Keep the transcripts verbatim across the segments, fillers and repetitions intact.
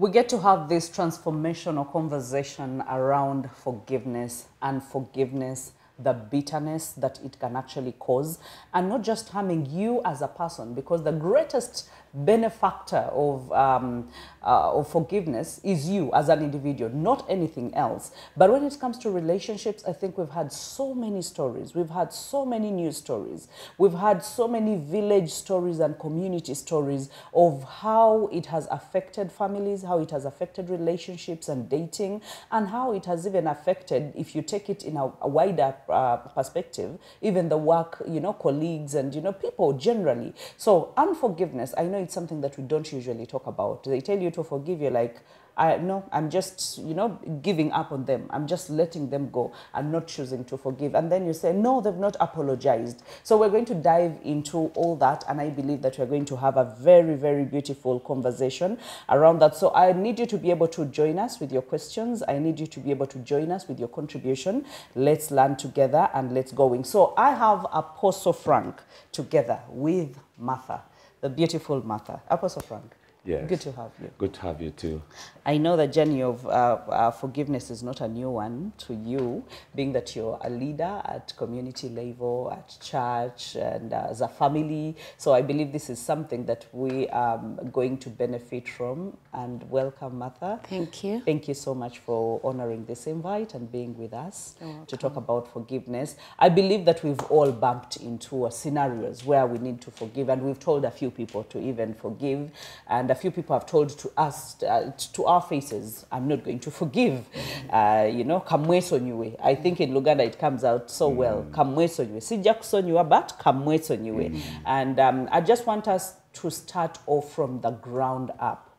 we get to have this transformational conversation around forgiveness and forgiveness, the bitterness that it can actually cause, and not just harming you as a person, because the greatest benefactor of, um, uh, of forgiveness is you as an individual, not anything else. But when it comes to relationships, I think we've had so many stories. We've had so many news stories. We've had so many village stories and community stories of how it has affected families, how it has affected relationships and dating, and how it has even affected, if you take it in a, a wider uh, perspective, even the work, you know, colleagues and, you know, people generally. So unforgiveness, I know it's something that we don't usually talk about. They tell you to forgive, you're like, I no, I'm just, you know, giving up on them. I'm just letting them go and not choosing to forgive. And then you say, no, they've not apologized. So we're going to dive into all that. And I believe that we're going to have a very, very beautiful conversation around that. So I need you to be able to join us with your questions. I need you to be able to join us with your contribution. Let's learn together and let's going. So I have Apostle Frank together with Martha, the beautiful Martha. Apostle Frank, yes. Good to have you. Good to have you too. I know the journey of uh, uh, forgiveness is not a new one to you, being that you're a leader at community level, at church, and uh, as a family. So I believe this is something that we are going to benefit from. And welcome, Martha. Thank you. Thank you so much for honoring this invite and being with us to talk about forgiveness. I believe that we've all bumped into uh, scenarios where we need to forgive, and we've told a few people to even forgive, and a few people have told to us, uh, to our faces, I'm not going to forgive. Uh, you know, kamwesonyiwe. I think in Luganda it comes out so well. Kamwesonyiwe. Si jakusonyiwa, but kamwesonyiwe. And um, I just want us to start off from the ground up.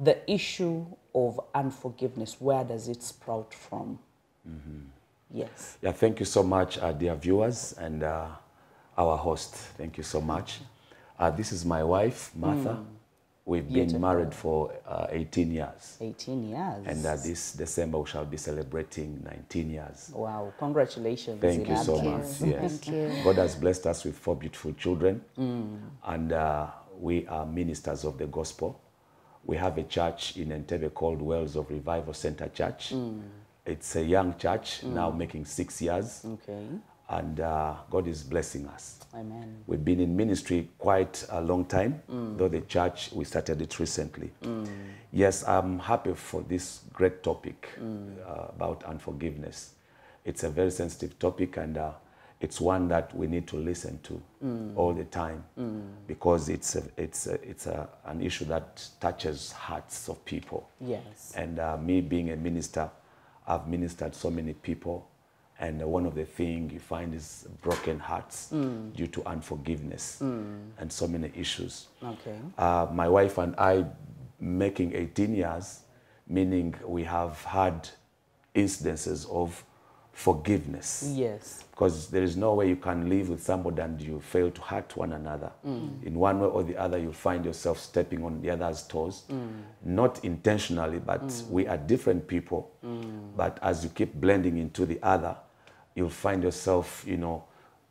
The issue of unforgiveness, where does it sprout from? Mm-hmm. Yes. Yeah, thank you so much, uh, dear viewers, and uh, our host. Thank you so much. Uh, this is my wife, Martha. Mm. We've Beautiful. Been married for uh, eighteen years. eighteen years. And uh, this December we shall be celebrating nineteen years. Wow, congratulations. Thank you so much. Yes. Thank you. God has blessed us with four beautiful children. Mm. And uh, we are ministers of the gospel. We have a church in Entebbe called Wells of Revival Center Church. Mm. It's a young church, mm. now making six years. Okay. And uh, God is blessing us. Amen. We've been in ministry quite a long time, mm. though the church, we started it recently. Mm. Yes, I'm happy for this great topic mm. uh, about unforgiveness. It's a very sensitive topic, and uh, it's one that we need to listen to mm. all the time mm. because it's, a, it's, a, it's a, an issue that touches hearts of people. Yes. And uh, me being a minister, I've ministered so many people. And one of the things you find is broken hearts mm. due to unforgiveness mm. and so many issues. Okay. Uh, my wife and I making eighteen years, meaning we have had instances of forgiveness. Yes. Because there is no way you can live with somebody and you fail to hurt one another. Mm. In one way or the other, you find yourself stepping on the other's toes. Mm. Not intentionally, but mm. we are different people. Mm. But as you keep blending into the other, you'll find yourself, you know,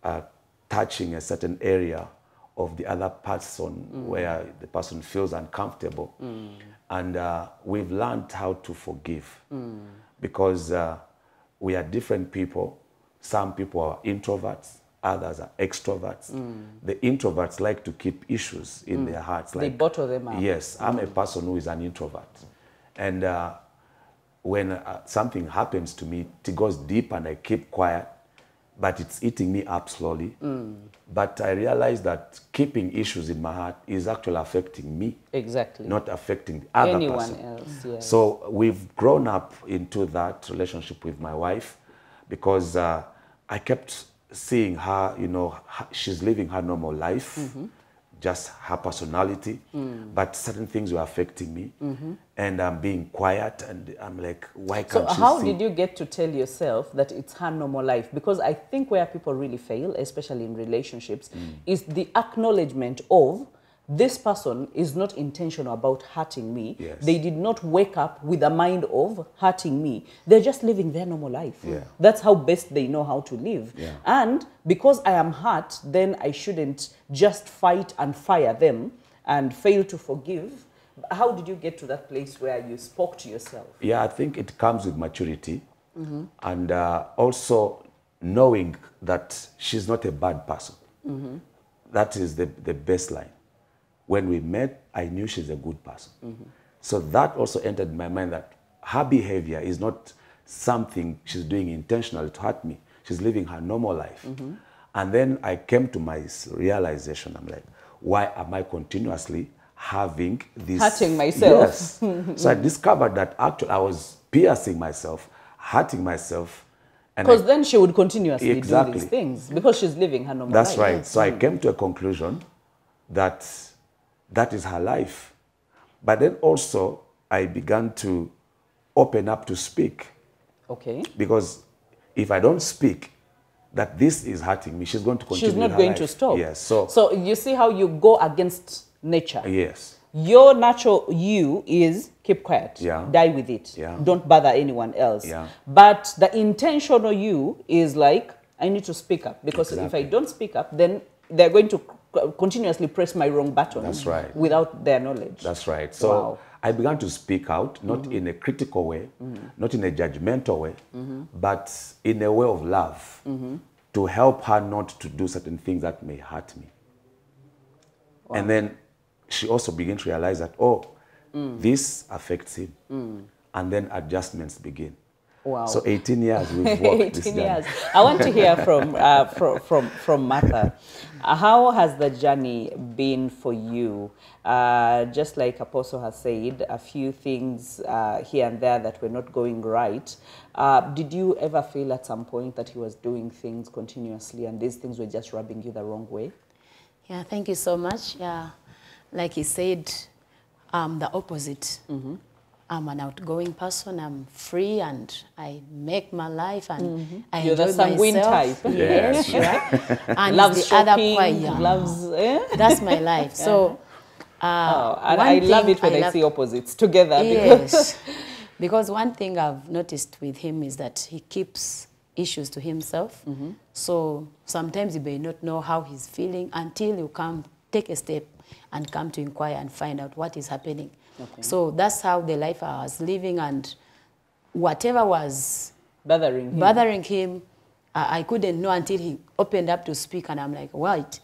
uh, touching a certain area of the other person mm. where the person feels uncomfortable. Mm. And uh, we've learned how to forgive mm. because uh, we are different people. Some people are introverts, others are extroverts. Mm. The introverts like to keep issues in mm. their hearts. Like, they bottle them up. Yes, I'm mm. a person who is an introvert. And uh, when uh, something happens to me, it goes deep and I keep quiet, but it's eating me up slowly. Mm. But I realize that keeping issues in my heart is actually affecting me. Exactly. Not affecting the other Anyone person. Else, yes. So we've grown up into that relationship with my wife because uh, I kept seeing her, you know, her, she's living her normal life, mm-hmm. just her personality, mm. but certain things were affecting me. Mm-hmm. And I'm being quiet, and I'm like, why can't she see? So how did you get to tell yourself that it's her normal life? Because I think where people really fail, especially in relationships, mm. is the acknowledgement of, this person is not intentional about hurting me. Yes. They did not wake up with a mind of hurting me. They're just living their normal life. Yeah. That's how best they know how to live. Yeah. And because I am hurt, then I shouldn't just fight and fire them and fail to forgive, How did you get to that place where you spoke to yourself? Yeah, I think it comes with maturity, mm-hmm. and uh, also knowing that she's not a bad person. Mm-hmm. That is the, the baseline. When we met, I knew she's a good person. Mm-hmm. So that also entered my mind that her behavior is not something she's doing intentionally to hurt me. She's living her normal life. Mm-hmm. And then I came to my realization, I'm like, why am I continuously having this? Hurting myself. Yes. So I discovered that actually I was piercing myself, hurting myself. Because then she would continuously exactly. do these things because she's living her normal That's life. That's right. So mm-hmm. I came to a conclusion that that is her life. But then also I began to open up to speak. Okay. Because if I don't speak, that this is hurting me, she's going to continue. She's not going life. to stop. Yes. So, so you see how you go against nature. Yes. Your natural you is keep quiet. Yeah. Die with it. Yeah. Don't bother anyone else. Yeah. But the intentional you is like, I need to speak up. Because exactly. if I don't speak up, then they're going to continuously press my wrong button. That's right. Without their knowledge. That's right. So wow. I began to speak out, not mm-hmm. in a critical way, mm-hmm. not in a judgmental way, mm-hmm. but in a way of love, mm-hmm. to help her not to do certain things that may hurt me. Wow. And then she also began to realize that, oh, mm. this affects him. Mm. And then adjustments begin. Wow. So eighteen years we've walked eighteen this journey. Years. I want to hear from, uh, from, from, from Martha. How has the journey been for you? Uh, just like Apostle has said, a few things uh, here and there that were not going right. Uh, did you ever feel at some point that he was doing things continuously and these things were just rubbing you the wrong way? Yeah, thank you so much. Yeah. Like he said, I'm the opposite. Mm-hmm. I'm an outgoing person. I'm free, and I make my life, and mm-hmm. I You're enjoy myself. You're the sanguine type. Yes, yes. Right. And loves the shopping, other choir. Loves, eh? That's my life. Yeah. So, uh, oh, and I love it when I, I see opposites together. Yes, because, because one thing I've noticed with him is that he keeps issues to himself. Mm-hmm. So sometimes you may not know how he's feeling until you come take a step and come to inquire and find out what is happening. Okay. So that's how the life I was living, and whatever was bothering him, bothering him I, I couldn't know until he opened up to speak, and I'm like, what?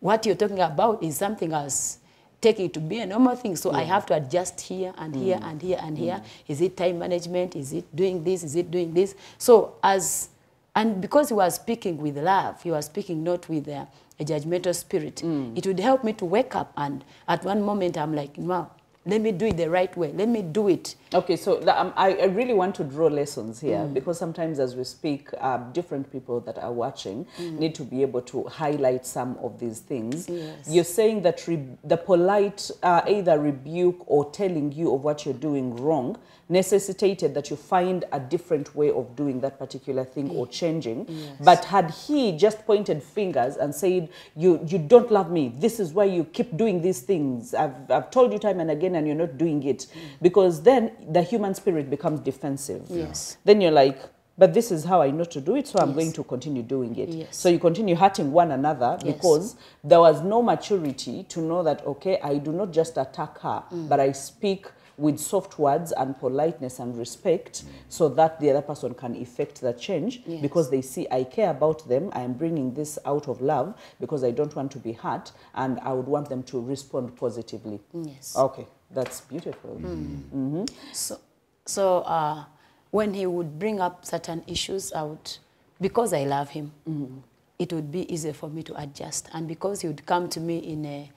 What you're talking about is something else. Take it to be a normal thing, so yeah. I have to adjust here and mm. here and here and mm. here. Is it time management? Is it doing this? Is it doing this? So as, and because he was speaking with love, he was speaking not with uh, a judgmental spirit, mm. it would help me to wake up, and at one moment I'm like, wow, let me do it the right way. Let me do it. Okay, so um, I, I really want to draw lessons here mm. because sometimes as we speak, uh, different people that are watching mm. need to be able to highlight some of these things. Yes. You're saying that re the polite uh, either rebuke or telling you of what you're doing wrong necessitated that you find a different way of doing that particular thing mm. or changing. Yes. But had he just pointed fingers and said, you, you don't love me. This is why you keep doing these things. I've, I've told you time and again, and you're not doing it, because then the human spirit becomes defensive. Yes. Then you're like, but this is how I know to do it, so I'm yes. going to continue doing it. Yes. So you continue hurting one another yes. because there was no maturity to know that, okay, I do not just attack her, mm. but I speak with soft words and politeness and respect, mm. so that the other person can effect the change yes. because they see I care about them, I am bringing this out of love because I don't want to be hurt, and I would want them to respond positively. Yes. Okay, that's beautiful. Mm. Mm-hmm. So, so uh, when he would bring up certain issues out, because I love him, mm-hmm. it would be easier for me to adjust, and because he would come to me in a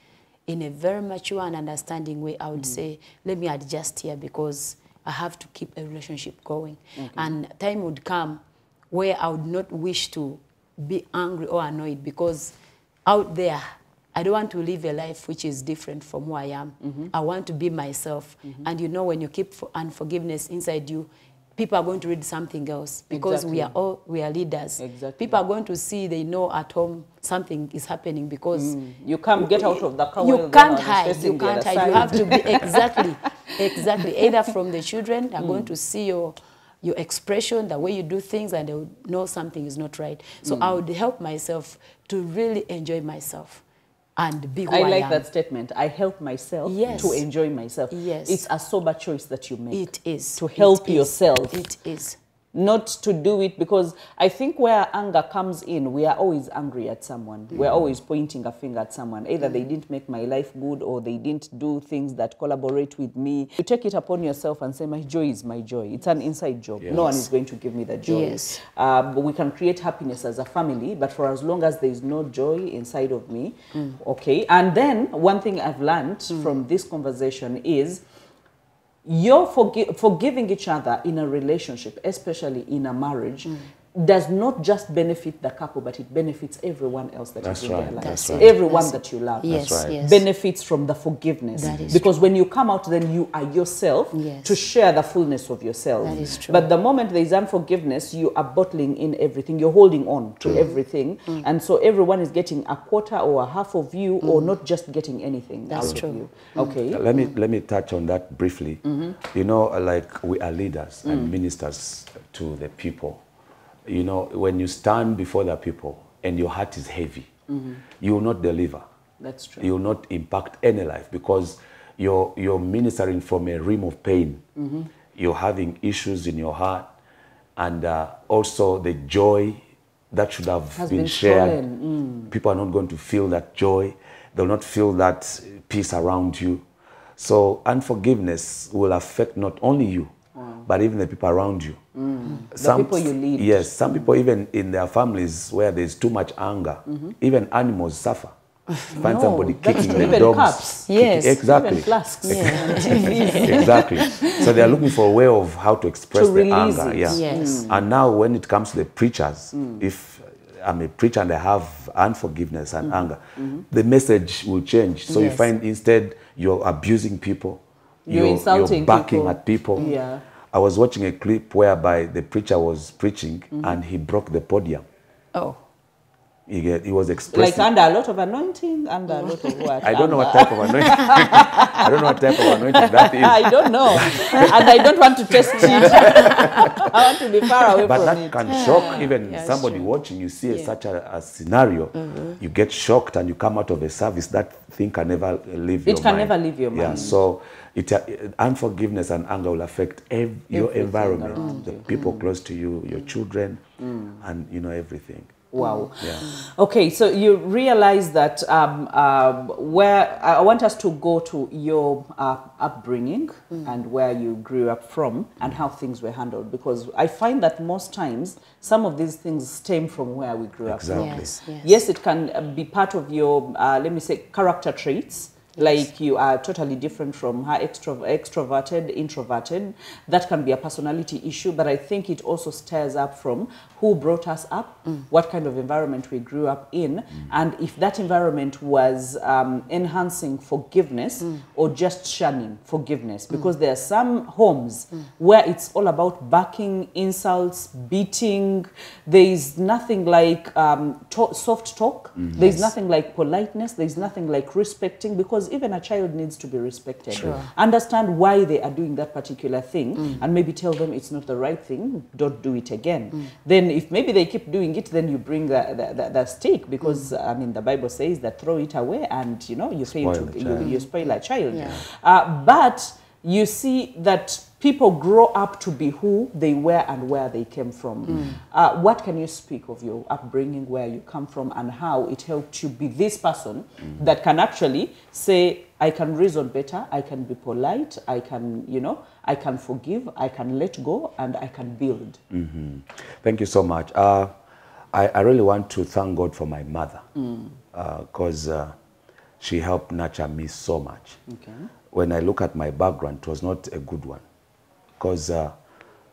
in a very mature and understanding way, I would mm. say, let me adjust here because I have to keep a relationship going. Okay. And time would come where I would not wish to be angry or annoyed, because out there, I don't want to live a life which is different from who I am. Mm-hmm. I want to be myself. Mm-hmm. And you know, when you keep unforgiveness inside you, people are going to read something else, because exactly. we are all we are leaders. Exactly. People are going to see, they know at home something is happening, because mm. you can't get out of the car. You can't hide. You can't hide. Side. You have to be exactly, exactly. Either from the children, they're mm. going to see your your expression, the way you do things, and they'll know something is not right. So mm. I would help myself to really enjoy myself. and be who I am. I like that statement. I help myself yes. to enjoy myself. Yes. It's a sober choice that you make. It is. To help it yourself. Is. It is. Not to do it, because I think where anger comes in, we are always angry at someone. Mm. We're always pointing a finger at someone. Either mm. they didn't make my life good, or they didn't do things that collaborate with me. You take it upon yourself and say, my joy is my joy. It's an inside job. Yes. No one is going to give me that joy. Yes. Uh, but we can create happiness as a family, but for as long as there is no joy inside of me, mm. okay. And then one thing I've learned mm. from this conversation is, You're forgi forgiving each other in a relationship, especially in a marriage, mm. does not just benefit the couple, but it benefits everyone else that that's is in right, their life. That's right. Everyone that's that you love yes, that's right. yes. benefits from the forgiveness. That is because true. When you come out, then you are yourself yes. to share the fullness of yourself. That is true. But the moment there is unforgiveness, you are bottling in everything. You're holding on to mm. everything. Mm. And so everyone is getting a quarter or a half of you mm. or not just getting anything that's out true. Of you. Mm. Okay. Uh, let, me, let me touch on that briefly. Mm-hmm. You know, like we are leaders mm. and ministers to the people. You know, when you stand before the people and your heart is heavy, mm-hmm. you will not deliver. That's true. You will not impact any life, because you're, you're ministering from a realm of pain. Mm-hmm. You're having issues in your heart, and uh, also the joy that should have been, been shared. Mm. People are not going to feel that joy. They'll not feel that peace around you. So unforgiveness will affect not only you, but even the people around you. Mm. Some, the people you lead. Yes, some mm. people even in their families where there's too much anger, mm-hmm. even animals suffer. Find no, somebody kicking the even dogs. Cups. Yes, kicking, exactly. Even flasks. Yeah. Exactly. So they are looking for a way of how to express to the anger. Yeah. Yes. Mm. And now when it comes to the preachers, mm. if I'm a preacher and I have unforgiveness and mm. anger, mm-hmm. the message will change. So yes. you find instead you're abusing people, you're, you're insulting you're backing people. at people. Yeah. I was watching a clip whereby the preacher was preaching mm-hmm. and he broke the podium. Oh. He, get, he was expressing. Like under a lot of anointing, under a lot of what? I don't know what type of anointing. I don't know what type of anointing that is. I don't know. And I don't want to test it. I want to be far away but from it. But that can shock even yeah, somebody true. watching. You see yeah. such a, a scenario, mm-hmm. you get shocked and you come out of a service. That thing can never leave your mind. It can never leave your mind. Yeah, so it, uh, unforgiveness and anger will affect ev your environment, the you. people mm. close to you, your mm. children, mm. and you know everything. Wow. Yeah. Okay, so you realize that um, uh, where I want us to go to your uh, upbringing mm. and where you grew up from and how things were handled, because I find that most times some of these things stem from where we grew exactly. up. Yes, yes. yes, it can be part of your, uh, let me say, character traits. Yes. Like you are totally different from her, extro extroverted, introverted. That can be a personality issue, but I think it also stirs up from who brought us up, mm. what kind of environment we grew up in, mm. and if that environment was um, enhancing forgiveness mm. or just shunning forgiveness. Because mm. there are some homes mm. where it's all about backing, insults, beating. There is nothing like um, to soft talk. Mm. There is yes. nothing like politeness. There is nothing like respecting, because even a child needs to be respected. Sure. Understand why they are doing that particular thing mm. and maybe tell them it's not the right thing, don't do it again. Mm. Then if maybe they keep doing it, then you bring the, the, the, the stick, because mm. I mean the Bible says that throw it away and you know you fail to you, you spoil a child. Yeah. Uh, but you see that people grow up to be who they were and where they came from. Mm. Uh, what can you speak of your upbringing, where you come from, and how it helped you be this person mm. that can actually say, I can reason better, I can be polite, I can, you know, I can forgive, I can let go, and I can build. Mm-hmm. Thank you so much. Uh, I, I really want to thank God for my mother, because mm. uh, uh, she helped nurture me so much. Okay. When I look at my background, it was not a good one, because uh,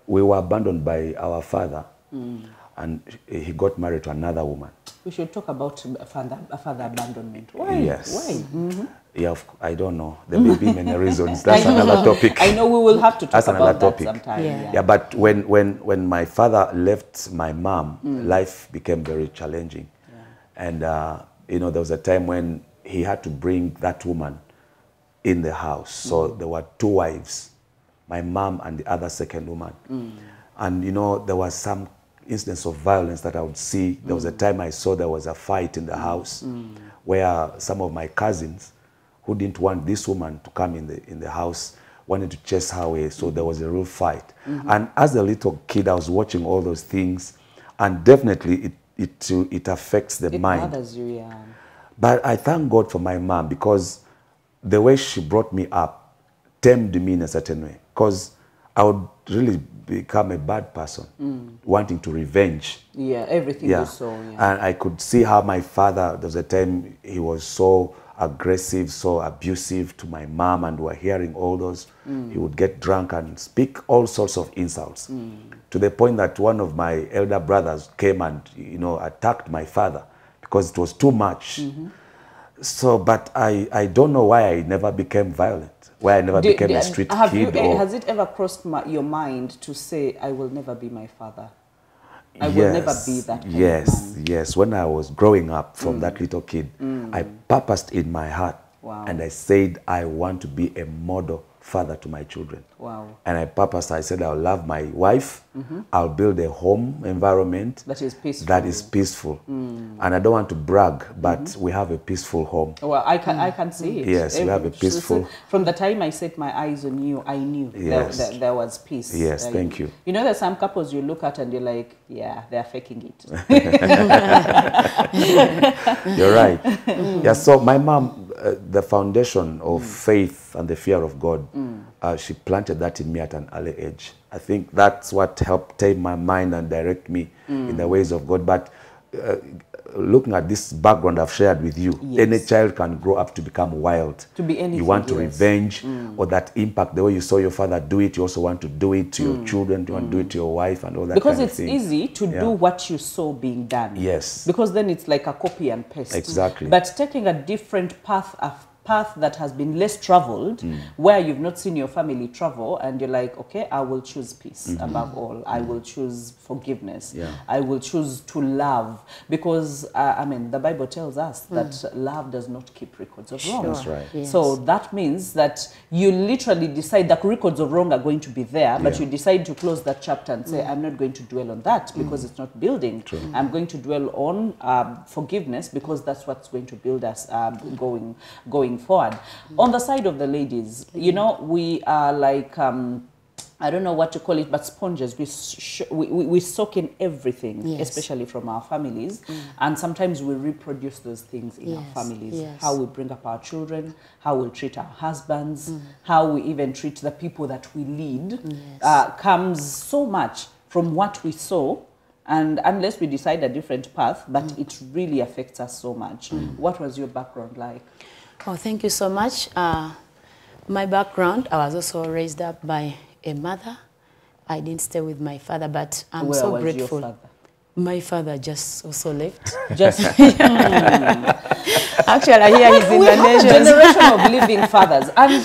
we were abandoned by our father, mm. and he got married to another woman. We should talk about father, father abandonment. Why? Yes. Why? Mm-hmm. Yeah, I don't know. There may be many reasons. That's another topic. I know we will have to talk That's about that sometime. Yeah. Yeah. yeah, but when, when, when my father left my mom, mm. life became very challenging. Yeah. And, uh, you know, there was a time when he had to bring that woman in the house. So mm. there were two wives, my mom and the other second woman. Mm. And you know, there was some incidents of violence that I would see. There was a time I saw there was a fight in the house. Mm. where some of my cousins who didn't want this woman to come in the, in the house wanted to chase her away, so there was a real fight. Mm-hmm. And as a little kid, I was watching all those things, and definitely it, it, it affects the it mind. It bothers you, yeah. But I thank God for my mom, because the way she brought me up tamed me in a certain way, because I would really become a bad person, mm. wanting to revenge. Yeah, everything yeah. you saw. Yeah. And I could see how my father, there was a time he was so aggressive, so abusive to my mom, and we're hearing all those. Mm. He would get drunk and speak all sorts of insults, mm. to the point that one of my elder brothers came and, you know, attacked my father because it was too much. Mm-hmm. So, but I, I don't know why I never became violent, why I never do, became do, a street have kid. You, or, has it ever crossed my, your mind to say, I will never be my father? I yes, will never be that kind yes, of man. Yes. When I was growing up from mm. that little kid, mm. I purposed in my heart, wow. and I said, I want to be a model father to my children. Wow. And I purposed, I said, I'll love my wife, mm-hmm. I'll build a home environment that is peaceful. That is peaceful. Mm. And I don't want to brag, but mm-hmm. we have a peaceful home. Well, I can, mm. I can see it. Yes, Every, we have a peaceful... From the time I set my eyes on you, I knew yes. there, there, there was peace. Yes, like, thank you. You know, there's some couples you look at and you're like, yeah, they're faking it. You're right. Mm. Yeah, so my mom... Uh, the foundation of mm. faith and the fear of God, mm. uh, she planted that in me at an early age. I think that's what helped tame my mind and direct me mm. in the ways of God. But uh, looking at this background I've shared with you, yes. any child can grow up to become wild. To be anything. You want to yes. revenge mm. or that impact, the way you saw your father do it, you also want to do it to mm. your children, you mm. want to do it to your wife and all that because kind of thing. Because it's easy to yeah. do what you saw being done. Yes. Because then it's like a copy and paste. Exactly. But taking a different path of path that has been less traveled, mm. where you've not seen your family travel, and you're like, okay, I will choose peace mm-hmm. above all. I will choose forgiveness. Yeah. I will choose to love. Because, uh, I mean, the Bible tells us mm. that love does not keep records of wrong. Sure. That's right. Yes. So that means that you literally decide that records of wrong are going to be there, but yeah. you decide to close that chapter and say, mm. I'm not going to dwell on that because mm. it's not building. True. I'm going to dwell on um, forgiveness because that's what's going to build us um, going, going forward. Mm-hmm. On the side of the ladies, mm-hmm. you know, we are like, um, I don't know what to call it, but sponges. We sh we, we, we soak in everything, yes. especially from our families. Mm. And sometimes we reproduce those things in yes. our families. Yes. How we bring up our children, how we treat our husbands, mm. how we even treat the people that we lead, yes. uh, comes so much from what we saw. And unless we decide a different path, but mm. it really affects us so much. Mm. What was your background like? Oh, thank you so much. Uh, my background, I was also raised up by a mother. I didn't stay with my father, but I'm Where so was grateful. Your father? My father just also left. Just actually, I hear he's in the nation. Generation of living fathers, and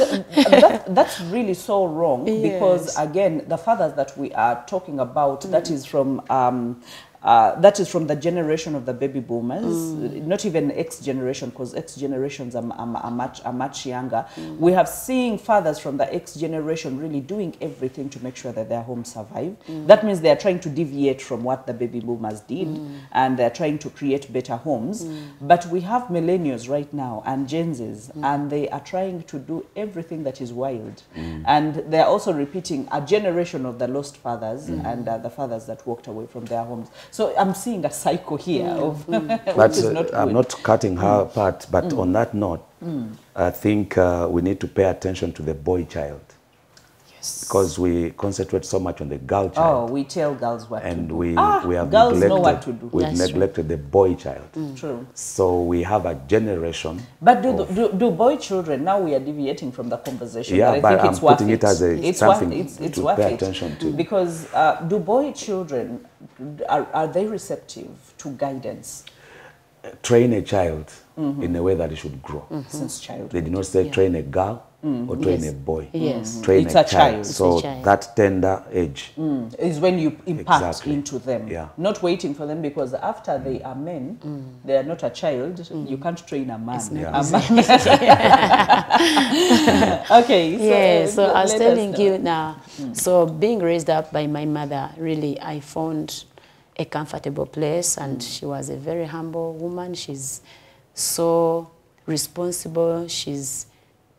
that, that's really so wrong yes. because again, the fathers that we are talking about, mm. that is from. Um, Uh, that is from the generation of the baby boomers, mm. not even X generation, because X generations are, are, are, much, are much younger. Mm. We have seen fathers from the X generation really doing everything to make sure that their home survive. Mm. That means they are trying to deviate from what the baby boomers did, mm. and they are trying to create better homes. Mm. But we have millennials right now and Gen Zs, mm. and they are trying to do everything that is wild. Mm. And they are also repeating a generation of the lost fathers mm. and uh, the fathers that walked away from their homes. So I'm seeing a cycle here. Of mm. which is not good. I'm not cutting her mm. part, but mm. on that note, mm. I think uh, we need to pay attention to the boy child. Yes. Because we concentrate so much on the girl child. Oh, we tell girls what and to we, do. And ah, we have girls neglected, know what to do. We've That's neglected true. the boy child. Mm. True. So we have a generation. But do, of, do, do boy children, now we are deviating from the conversation. Yeah, but, but I think I'm it's putting worth it. it as a it's something worth, it's, it's to worth pay it. attention to. Because uh, do boy children... Are, are they receptive to guidance? Uh, train a child mm-hmm. in a way that he should grow. Mm-hmm. Since childhood. They did not say yeah. train a girl mm. or train yes. a boy. Yes. Mm. Train it's a, a child. child. So a child. that tender age. Mm. Is when you impact exactly. into them. Yeah. Not waiting for them, because after mm. they are men, mm. they are not a child. Mm. You can't train a man. Yeah. A man. Okay. So yeah, so I was telling you now. Mm. So being raised up by my mother, really, I found a comfortable place, and mm. she was a very humble woman. She's so responsible. She's,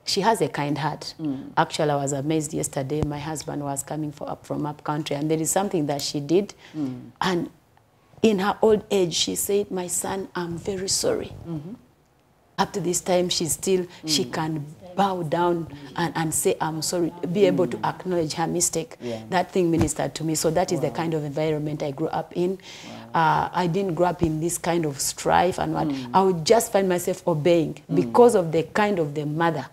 she has a kind heart. Mm. Actually, I was amazed yesterday. My husband was coming for up, from up country, and there is something that she did. Mm. And in her old age, she said, my son, I'm very sorry. Mm-hmm. Up to this time, she still, mm. she can bow down and, and say, I'm sorry, be able to acknowledge her mistake. Yeah. That thing ministered to me. So that is wow. the kind of environment I grew up in. Wow. Uh, I didn't grow up in this kind of strife and what. Mm. I would just find myself obeying mm. because of the kind of the mother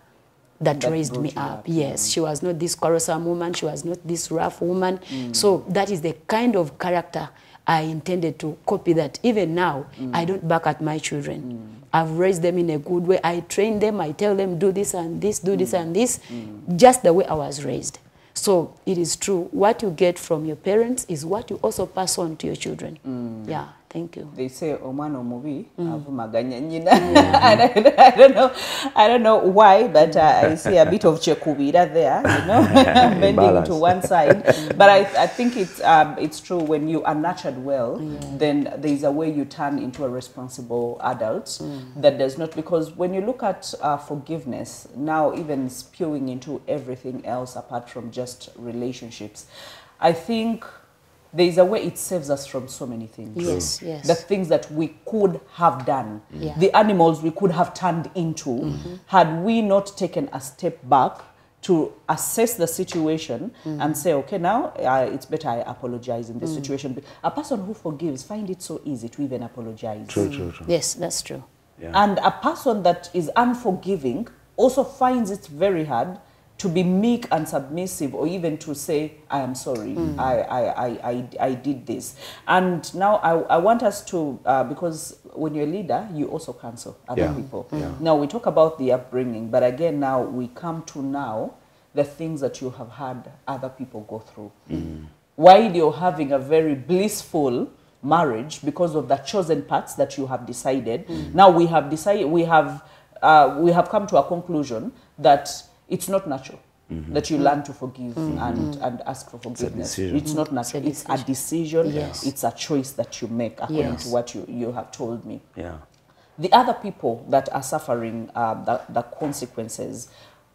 that, that raised me up. up. Yes, mm. she was not this quarrelsome woman. She was not this rough woman. Mm. So that is the kind of character I intended to copy that. Even now, mm. I don't back at my children. Mm. I've raised them in a good way. I train them. I tell them, do this and this, do mm. this and this, mm. just the way I was raised. So it is true. What you get from your parents is what you also pass on to your children. Mm. Yeah, thank you. They say, Omano Mobi, I don't know. I don't know why, but uh, I see a bit of Chekubira there, you know, bending to one side. But I, I think it's um, it's true. When you are nurtured well, mm. then there is a way you turn into a responsible adult mm. that does not, because when you look at uh, forgiveness now, even spewing into everything else apart from just relationships, I think there is a way it saves us from so many things. Yes, yes. The things that we could have done, yeah. the animals we could have turned into, mm-hmm. had we not taken a step back to assess the situation mm. and say, okay, now uh, it's better I apologize in this mm. situation. A person who forgives finds it so easy to even apologize. True, mm. true, true. Yes, that's true. Yeah. And a person that is unforgiving also finds it very hard to be meek and submissive, or even to say, I am sorry, mm. I, I, I, I, I did this. And now I, I want us to, uh, because when you're a leader, you also counsel other yeah. people. Yeah. Now we talk about the upbringing, but again, now we come to now the things that you have had other people go through. Mm. While you're having a very blissful marriage because of the chosen paths that you have decided, mm. now we have decided, we have, uh, we have come to a conclusion that it's not natural mm-hmm. that you learn to forgive mm-hmm. and, and ask for forgiveness. It's, it's not natural. It's a decision. It's a, decision. Yes. It's a choice that you make according yes. to what you, you have told me. Yeah. The other people that are suffering uh, the, the consequences,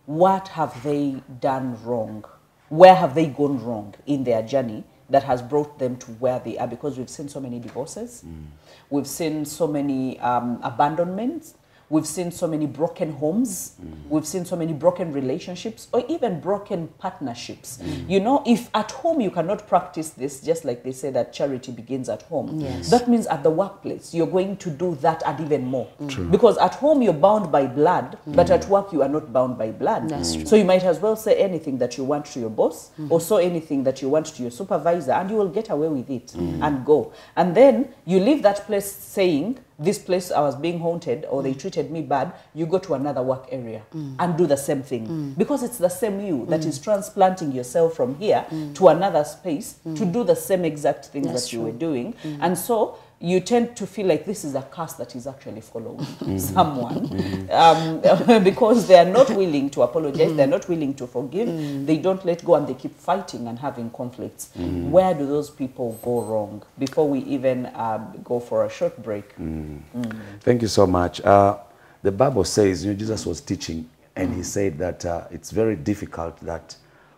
what have they done wrong? Where have they gone wrong in their journey that has brought them to where they are? Because we've seen so many divorces. Mm. We've seen so many um, abandonments. We've seen so many broken homes. Mm. We've seen so many broken relationships, or even broken partnerships. Mm. You know, if at home you cannot practice this, just like they say that charity begins at home, yes. that means at the workplace you're going to do that and even more. Mm. Because at home you're bound by blood, mm. but at work you are not bound by blood. That's true. So you might as well say anything that you want to your boss, mm. or say anything that you want to your supervisor, and you will get away with it mm. and go. And then you leave that place saying, this place I was being haunted, or mm. they treated me bad. You go to another work area mm. and do the same thing. Mm. Because it's the same you that mm. is transplanting yourself from here mm. to another space mm. to do the same exact things That's that you true. were doing. Mm. And so you tend to feel like this is a curse that is actually following mm. someone mm. um, because they are not willing to apologize, mm. they are not willing to forgive, mm. they don't let go, and they keep fighting and having conflicts. Mm. Where do those people go wrong? Before we even uh, go for a short break. Mm. Mm. Thank you so much. Uh, the Bible says, you know, Jesus was teaching and mm. he said that uh, it's very difficult that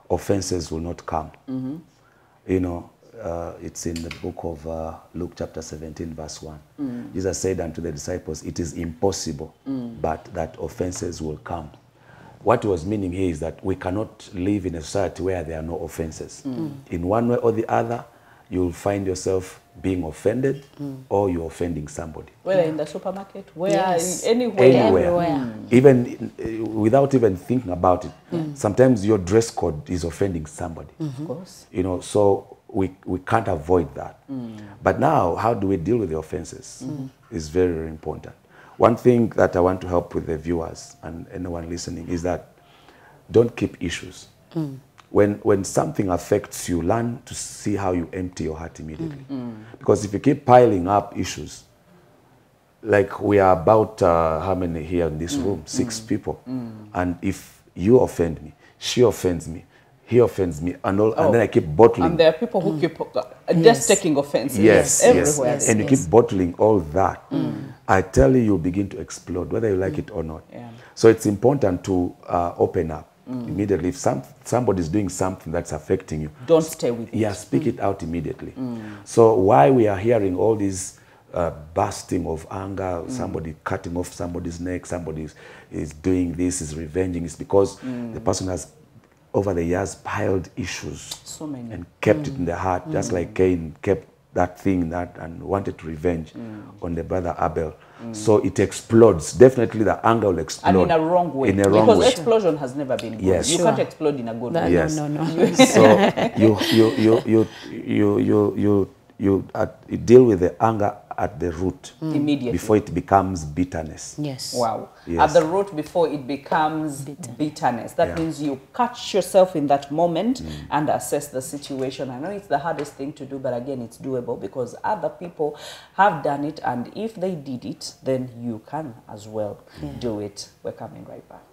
offenses will not come. Mm-hmm. You know, Uh, it's in the book of uh, Luke chapter seventeen verse one. Mm. Jesus said unto the disciples, it is impossible, mm. but that offenses will come. What was meaning here is that we cannot live in a society where there are no offenses. Mm. In one way or the other, you'll find yourself being offended mm. or you're offending somebody. Whether yeah. in the supermarket, where, yes. anywhere. Anywhere. Everywhere. Mm. Even uh, without even thinking about it, mm. sometimes your dress code is offending somebody. Mm-hmm. Of course. You know, so We, we can't avoid that. Mm. But now, how do we deal with the offenses mm. is very, very important. One thing that I want to help with the viewers and anyone listening is that don't keep issues. Mm. When, when something affects you, learn to see how you empty your heart immediately. Mm. Mm. Because if you keep piling up issues, like we are about, uh, how many here in this mm. room? Six mm. people. Mm. And if you offend me, she offends me, he offends me, and all, oh. and then I keep bottling. And there are people who mm. keep just yes. taking offenses yes, everywhere. Yes. And yes. you keep bottling all that. Mm. I tell you, you begin to explode, whether you like mm. it or not. Yeah. So it's important to uh, open up mm. immediately. If some, somebody's doing something that's affecting you, don't stay with yeah, it. Yeah, speak mm. it out immediately. Mm. So why we are hearing all these Uh, bursting of anger, mm. somebody cutting off somebody's neck, somebody is, is doing this, is revenging, is because mm. the person has, over the years, piled issues so many. and kept mm. it in the heart, mm. just like Cain kept that thing that and wanted to revenge mm. on the brother Abel. Mm. So it explodes. Definitely the anger will explode. And in a wrong way. In a wrong because way. explosion has never been good. Yes. You sure. can't explode in a good no, way. Yes. No, no, no. So you, you, you, you, you, you, you, you, uh, you deal with the anger at the root mm. immediately before it becomes bitterness. Yes. Wow. Yes. At the root before it becomes Bitter. bitterness. That yeah. means you catch yourself in that moment mm. and assess the situation. I know it's the hardest thing to do, but again, it's doable because other people have done it, and if they did it, then you can as well mm. do it. We're coming right back.